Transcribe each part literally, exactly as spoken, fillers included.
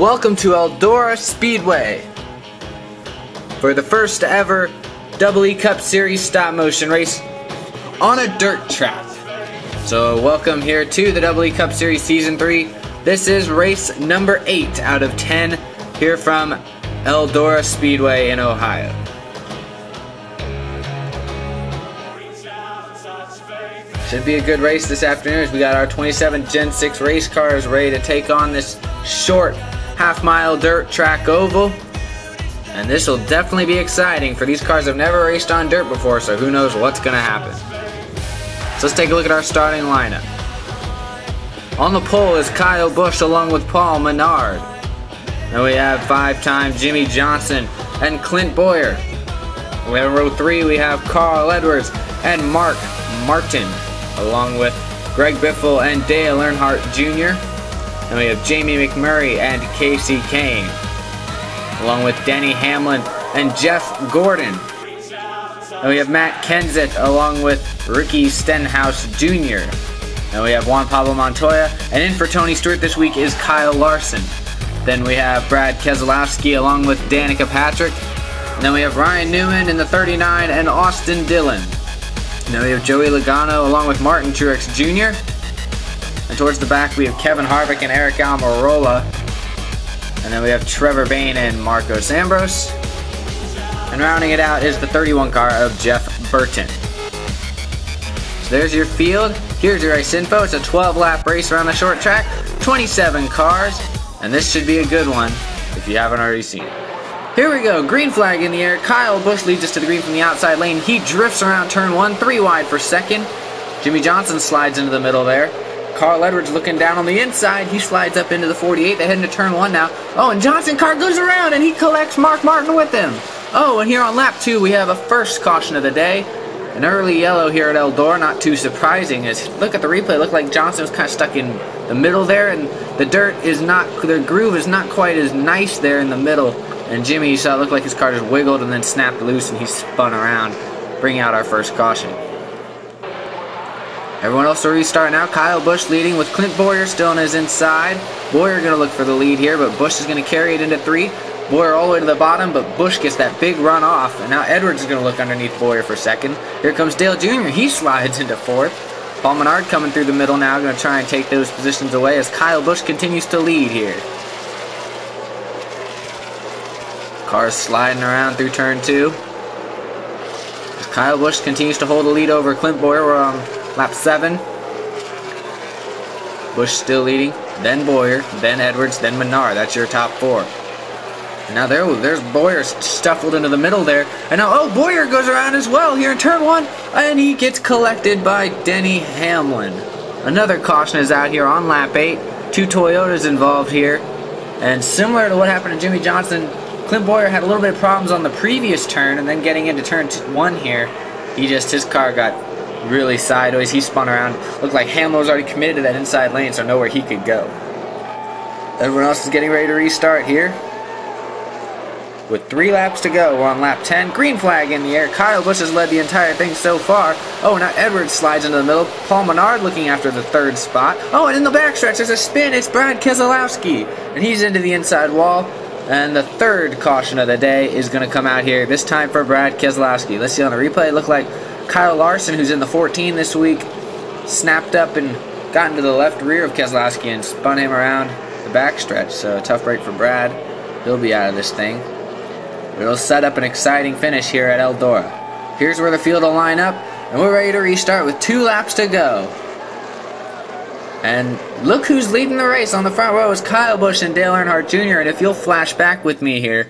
Welcome to Eldora Speedway for the first ever Double E Cup Series stop motion race on a dirt track. So welcome here to the Double E Cup Series Season three. This is race number eight out of ten here from Eldora Speedway in Ohio. Should be a good race this afternoon as we got our twenty-seven Gen six race cars ready to take on this short half mile dirt track oval. And this will definitely be exciting, for these cars have never raced on dirt before, so who knows what's going to happen. So let's take a look at our starting lineup. On the pole is Kyle Busch along with Paul Menard. Then we have five-time Jimmy Johnson and Clint Bowyer. We have in row three, we have Carl Edwards and Mark Martin, along with Greg Biffle and Dale Earnhardt Junior Then we have Jamie McMurray and Casey Kane, along with Danny Hamlin and Jeff Gordon. Then we have Matt Kenseth along with Ricky Stenhouse Junior Then we have Juan Pablo Montoya, and in for Tony Stewart this week is Kyle Larson. Then we have Brad Keselowski along with Danica Patrick. And then we have Ryan Newman in the thirty-nine and Austin Dillon. And then we have Joey Logano along with Martin Truex Junior And towards the back we have Kevin Harvick and Eric Almirola. And then we have Trevor Bain and Marcos Ambrose. And rounding it out is the thirty-one car of Jeff Burton. So there's your field. Here's your race info. It's a twelve lap race around the short track. twenty-seven cars. And this should be a good one if you haven't already seen it. Here we go. Green flag in the air. Kyle Busch leads us to the green from the outside lane. He drifts around turn one, three wide for second. Jimmy Johnson slides into the middle there. Carl Edwards looking down on the inside. He slides up into the forty-eight. They head into turn one now. Oh, and Johnson car goes around, and he collects Mark Martin with him. Oh, and here on lap two, we have a first caution of the day. An early yellow here at Eldora, not too surprising. As look at the replay, it looked like Johnson was kind of stuck in the middle there, and the dirt is not, the groove is not quite as nice there in the middle. And Jimmy, you saw it looked like his car just wiggled and then snapped loose, and he spun around, bringing out our first caution. Everyone else will restart now. Kyle Busch leading with Clint Bowyer still on his inside. Bowyer going to look for the lead here, but Busch is going to carry it into three. Bowyer all the way to the bottom, but Busch gets that big run off. And now Edwards is going to look underneath Bowyer for second. Here comes Dale Junior He slides into fourth. Paul Menard coming through the middle now, going to try and take those positions away as Kyle Busch continues to lead here. Cars sliding around through turn two. As Kyle Busch continues to hold the lead over Clint Bowyer. We're on lap seven. Busch still leading, then Bowyer, then Edwards, then Menard. That's your top four. And now there, there's Bowyer stuffled into the middle there. And now, oh, Bowyer goes around as well here in turn one. And he gets collected by Denny Hamlin. Another caution is out here on lap eight. Two Toyotas involved here. And similar to what happened to Jimmy Johnson, Clint Bowyer had a little bit of problems on the previous turn. And then getting into turn one here, he just, his car got really sideways. He spun around. Looked like Hamlin was already committed to that inside lane, so nowhere he could go. Everyone else is getting ready to restart here. With three laps to go, we're on lap ten. Green flag in the air. Kyle Busch has led the entire thing so far. Oh, now Edwards slides into the middle. Paul Menard looking after the third spot. Oh, and in the backstretch, there's a spin. It's Brad Keselowski. And he's into the inside wall. And the third caution of the day is going to come out here, this time for Brad Keselowski. Let's see on the replay. It looked like Kyle Larson, who's in the fourteen this week, snapped up and got into the left rear of Keselowski and spun him around the backstretch. So a tough break for Brad. He'll be out of this thing. It'll set up an exciting finish here at Eldora. Here's where the field will line up, and we're ready to restart with two laps to go. And look who's leading the race on the front row is Kyle Busch and Dale Earnhardt Junior And if you'll flash back with me here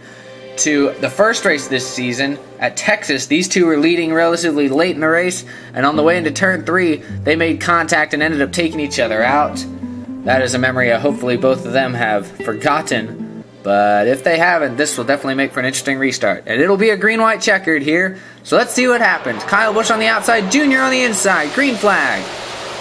to the first race this season at Texas, these two were leading relatively late in the race, and on the way into turn three they made contact and ended up taking each other out. That is a memory I hopefully both of them have forgotten, but if they haven't, this will definitely make for an interesting restart, and it'll be a green white checkered here. So let's see what happens. Kyle Busch on the outside, Junior on the inside. Green flag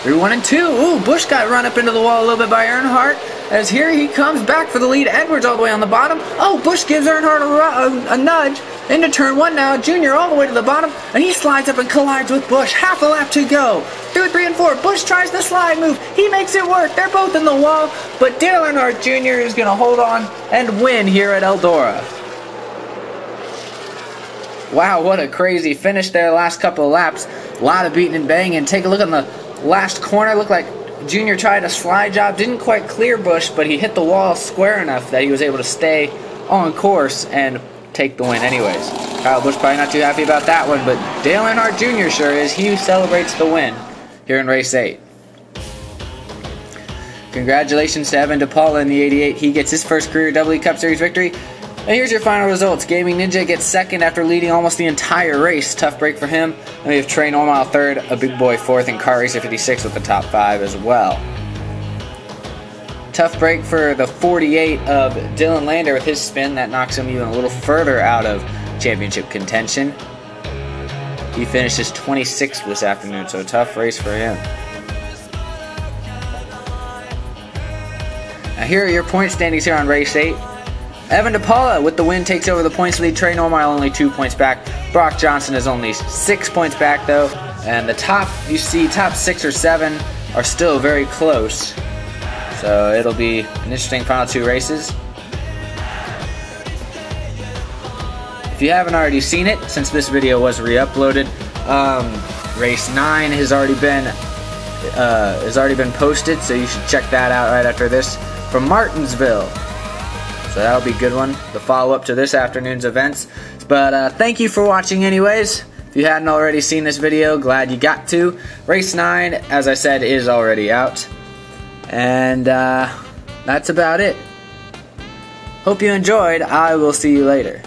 through one and two. Ooh, Busch got run up into the wall a little bit by Earnhardt, as here he comes back for the lead. Edwards all the way on the bottom. Oh, Busch gives Earnhardt a, a, a nudge, Into turn one now, Junior all the way to the bottom, and he slides up and collides with Busch. Half a lap to go. Through three and four, Busch tries the slide move. He makes it work. They're both in the wall, but Dale Earnhardt Junior is going to hold on and win here at Eldora. Wow, what a crazy finish there last couple of laps. A lot of beating and banging. Take a look on the last corner. Looked like Junior tried a slide job. Didn't quite clear Busch, but he hit the wall square enough that he was able to stay on course and take the win anyways. Kyle Busch probably not too happy about that one, but Dale Earnhardt Junior sure is. He celebrates the win here in race eight. Congratulations to Evan DePaula in the eighty-eight. He gets his first career Double E Cup Series victory. And here's your final results. Gaming Ninja gets second after leading almost the entire race. Tough break for him. And we have Train Omaha third, a big boy fourth, and Car Racer fifty-six with the top five as well. Tough break for the forty-eight of Dylan Lander with his spin. That knocks him even a little further out of championship contention. He finishes twenty-sixth this afternoon, so a tough race for him. Now here are your point standings here on race eight. Evan DePaula with the win takes over the points lead. Trey Normal only two points back. Brock Johnson is only six points back though. And the top, you see top six or seven are still very close. So it'll be an interesting final two races. If you haven't already seen it, since this video was re-uploaded, um, race nine has already been uh, has already been posted, so you should check that out right after this from Martinsville. So that'll be a good one, the follow-up to this afternoon's events. But uh, thank you for watching anyways. If you hadn't already seen this video, glad you got to. Race nine, as I said, is already out. And uh, that's about it. Hope you enjoyed. I will see you later.